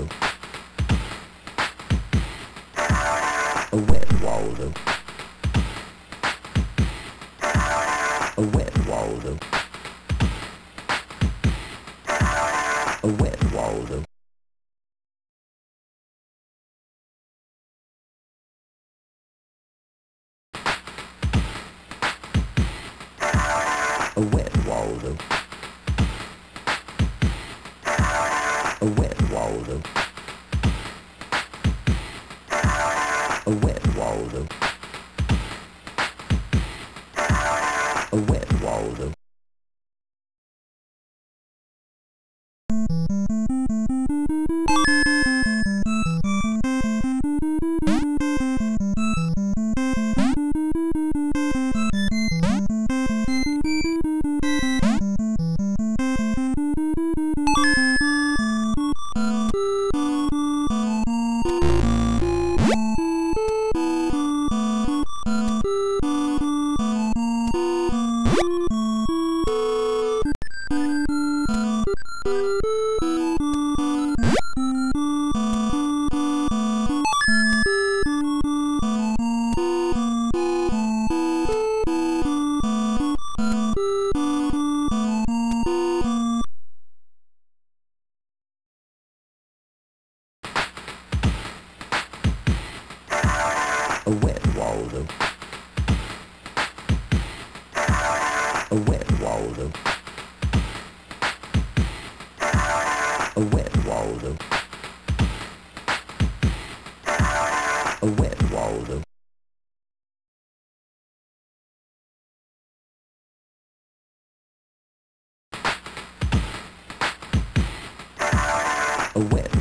Waldo. A wet Waldo. A wet Waldo. A wet Waldo. A wet Waldo. A wet Waldo. A wet Waldo. A wet Waldo. A wet Waldo. A wet Waldo. A wet Waldo. A wet Waldo. A wet